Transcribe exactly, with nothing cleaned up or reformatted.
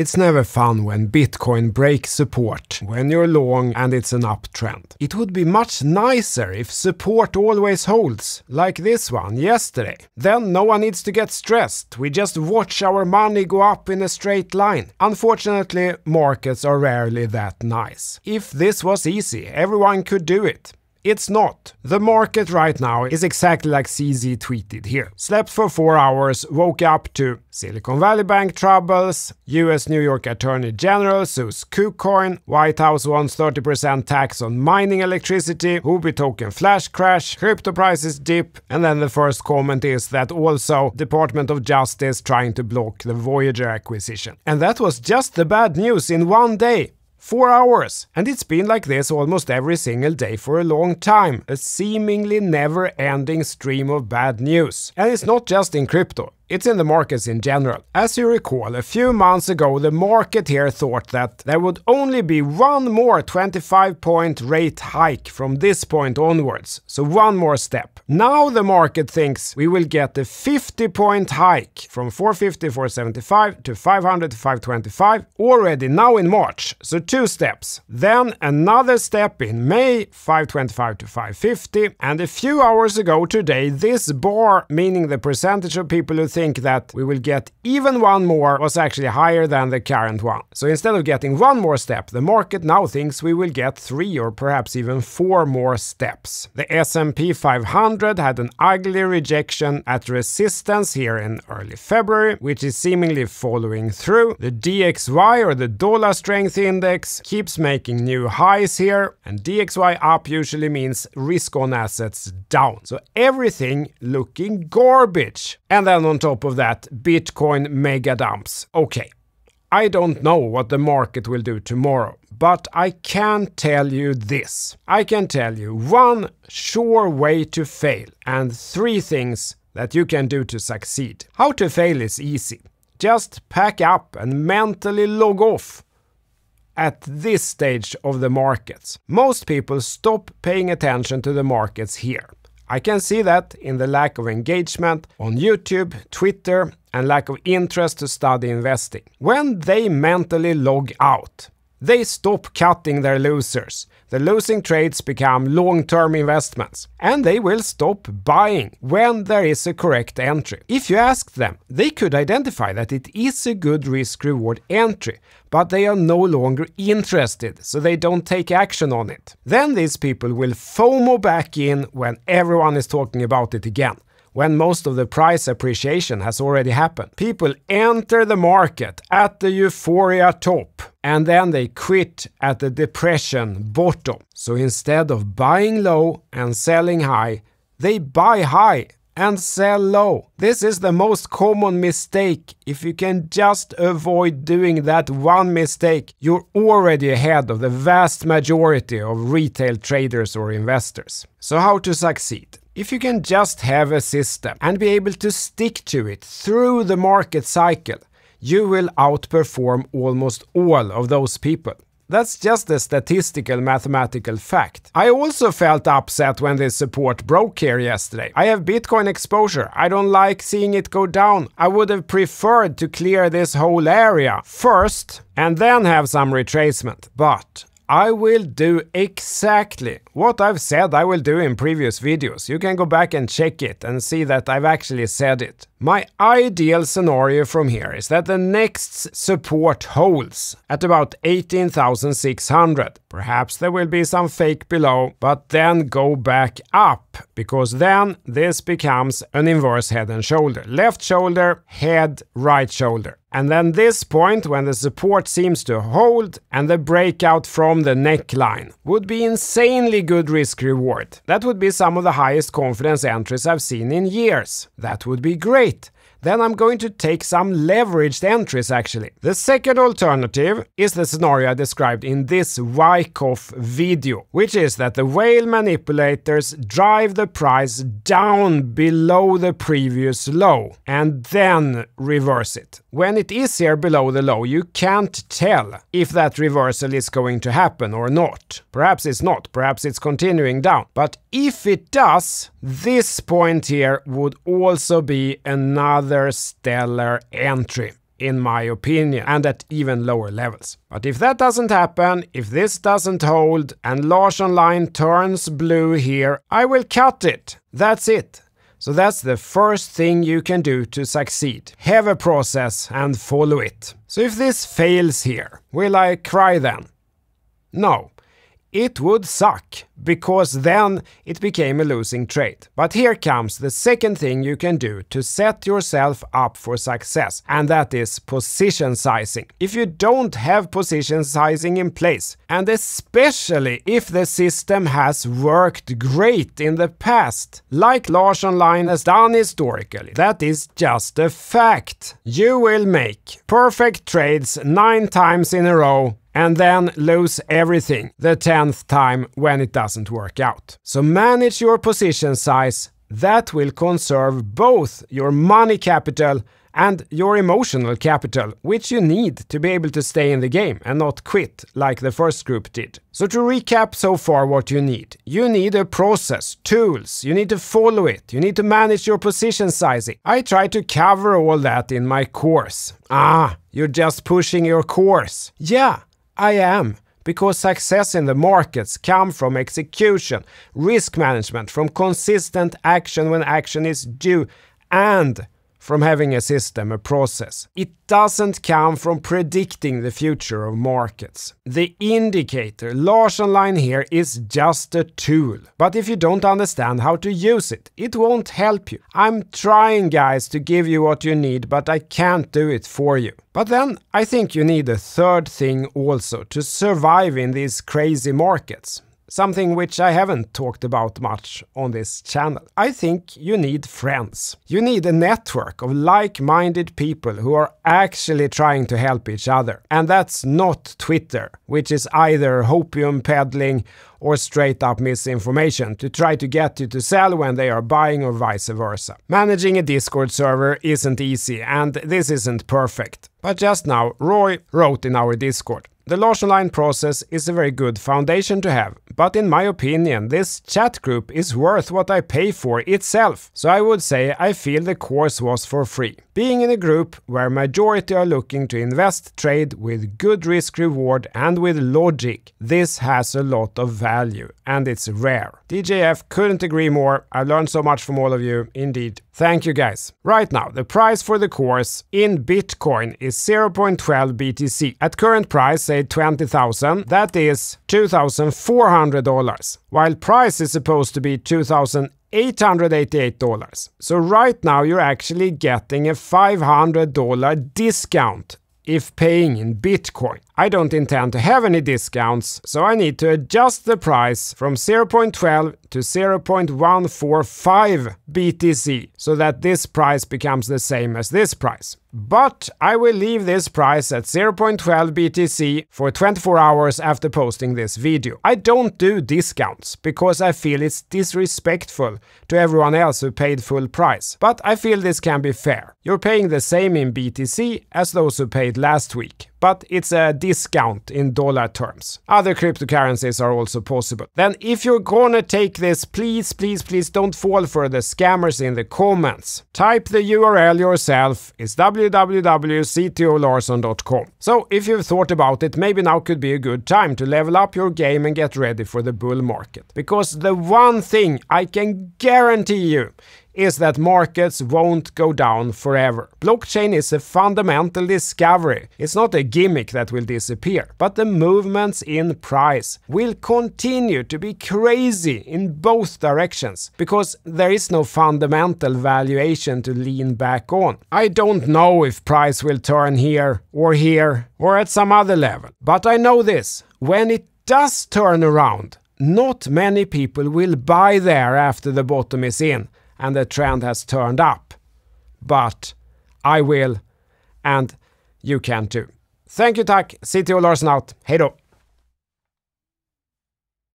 It's never fun when Bitcoin breaks support, when you're long and it's an uptrend. It would be much nicer if support always holds, like this one yesterday. Then no one needs to get stressed, we just watch our money go up in a straight line. Unfortunately, markets are rarely that nice. If this was easy, everyone could do it. It's not. The market right now is exactly like C Z tweeted here. Slept for four hours, woke up to Silicon Valley Bank troubles, U S New York Attorney General sues KuCoin, White House wants thirty percent tax on mining electricity, Huobi token flash crash, crypto prices dip, and then the first comment is that also Department of Justice trying to block the Voyager acquisition. And that was just the bad news in one day. Four hours! And it's been like this almost every single day for a long time. A seemingly never-ending stream of bad news. And it's not just in crypto. It's in the markets in general. As you recall, a few months ago the market here thought that there would only be one more twenty-five point rate hike from this point onwards, so one more step. Now the market thinks we will get a fifty point hike from four fifty, four seventy-five to five hundred to five twenty-five already now in March, so two steps. Then another step in May, five twenty-five to five fifty, and a few hours ago today this bar, meaning the percentage of people who think think that we will get even one more, was actually higher than the current one. So instead of getting one more step, the market now thinks we will get three or perhaps even four more steps. The S and P five hundred had an ugly rejection at resistance here in early February, which is seemingly following through. The D X Y, or the dollar strength index, keeps making new highs here, and D X Y up usually means risk on assets down. So everything looking garbage. And then on top of that, Bitcoin mega dumps. Okay, I don't know what the market will do tomorrow, but I can tell you this. I can tell you one sure way to fail and three things that you can do to succeed. How to fail is easy. Just pack up and mentally log off. At this stage of the markets, most people stop paying attention to the markets here. I can see that in the lack of engagement on YouTube, Twitter, and lack of interest to study investing. When they mentally log out, they stop cutting their losers. The losing trades become long-term investments. And they will stop buying when there is a correct entry. If you ask them, they could identify that it is a good risk-reward entry, but they are no longer interested, so they don't take action on it. Then these people will FOMO back in when everyone is talking about it again, when most of the price appreciation has already happened. People enter the market at the euphoria top, and then they quit at the depression bottom. So instead of buying low and selling high, they buy high and sell low. This is the most common mistake. If you can just avoid doing that one mistake, you're already ahead of the vast majority of retail traders or investors. So how to succeed? If you can just have a system and be able to stick to it through the market cycle, you will outperform almost all of those people. That's just a statistical mathematical fact. I also felt upset when this support broke here yesterday. I have Bitcoin exposure. I don't like seeing it go down. I would have preferred to clear this whole area first and then have some retracement. But I will do exactly what I've said I will do in previous videos. You can go back and check it and see that I've actually said it. My ideal scenario from here is that the next support holds at about eighteen thousand six hundred. Perhaps there will be some fake below, but then go back up, because then this becomes an inverse head and shoulder. Left shoulder, head, right shoulder. And then this point, when the support seems to hold and the breakout from the neckline, would be insanely good risk-reward. That would be some of the highest confidence entries I've seen in years. That would be great. Then I'm going to take some leveraged entries actually. The second alternative is the scenario I described in this Wyckoff video, which is that the whale manipulators drive the price down below the previous low and then reverse it. When it is here below the low, you can't tell if that reversal is going to happen or not. Perhaps it's not, perhaps it's continuing down. But if it does, this point here would also be another stellar entry. in my opinion, and at even lower levels. But if that doesn't happen, if this doesn't hold and Larsson Line turns blue here, I will cut it. That's it. So that's the first thing you can do to succeed. Have a process and follow it. So if this fails here, will I cry then? No. It would suck, because then it became a losing trade. But here comes the second thing you can do to set yourself up for success, and that is position sizing. If you don't have position sizing in place, and especially if the system has worked great in the past, like Larsson Line has done historically, that is just a fact. You will make perfect trades nine times in a row, and then lose everything the tenth time when it doesn't work out. So manage your position size. That will conserve both your money capital and your emotional capital, which you need to be able to stay in the game and not quit like the first group did. So to recap so far what you need. You need a process, tools, you need to follow it, you need to manage your position sizing. I try to cover all that in my course. Ah, you're just pushing your course. Yeah. I am, because success in the markets comes from execution, risk management, from consistent action when action is due, and from having a system, a process. It doesn't come from predicting the future of markets. The indicator, Larsson Line here, is just a tool. But if you don't understand how to use it, it won't help you. I'm trying, guys, to give you what you need, but I can't do it for you. But then, I think you need a third thing also to survive in these crazy markets. Something which I haven't talked about much on this channel. I think you need friends. You need a network of like-minded people who are actually trying to help each other. And that's not Twitter, which is either hopium peddling or straight-up misinformation to try to get you to sell when they are buying or vice versa. Managing a Discord server isn't easy, and this isn't perfect. But just now, Roy wrote in our Discord, "The Larsson Line process is a very good foundation to have, but in my opinion this chat group is worth what I pay for itself, so I would say I feel the course was for free. Being in a group where majority are looking to invest, trade with good risk reward and with logic, this has a lot of value, and it's rare. D J F couldn't agree more, I've learned so much from all of you, indeed." Thank you guys. Right now, the price for the course in Bitcoin is zero point one two B T C. At current price, say twenty thousand, that is two thousand four hundred dollars, while price is supposed to be two thousand eight hundred eighty-eight dollars. So right now you're actually getting a five hundred dollar discount if paying in Bitcoin. I don't intend to have any discounts, so I need to adjust the price from zero point one two to zero point one four five B T C, so that this price becomes the same as this price. But I will leave this price at zero point one two B T C for twenty-four hours after posting this video. I don't do discounts, because I feel it's disrespectful to everyone else who paid full price. But I feel this can be fair. You're paying the same in B T C as those who paid last week, but it's a discount in dollar terms. Other cryptocurrencies are also possible. Then if you're gonna take this, please, please, please don't fall for the scammers in the comments. Type the U R L yourself. It's w w w dot c t o larsson dot com. So if you've thought about it, maybe now could be a good time to level up your game and get ready for the bull market. Because the one thing I can guarantee you is that markets won't go down forever. Blockchain is a fundamental discovery. It's not a gimmick that will disappear. But the movements in price will continue to be crazy in both directions, because there is no fundamental valuation to lean back on. I don't know if price will turn here or here or at some other level. But I know this, when it does turn around, not many people will buy there after the bottom is in and the trend has turned up. But I will, and you can too. Thank you, tack. C T O Larsson out. Hej då!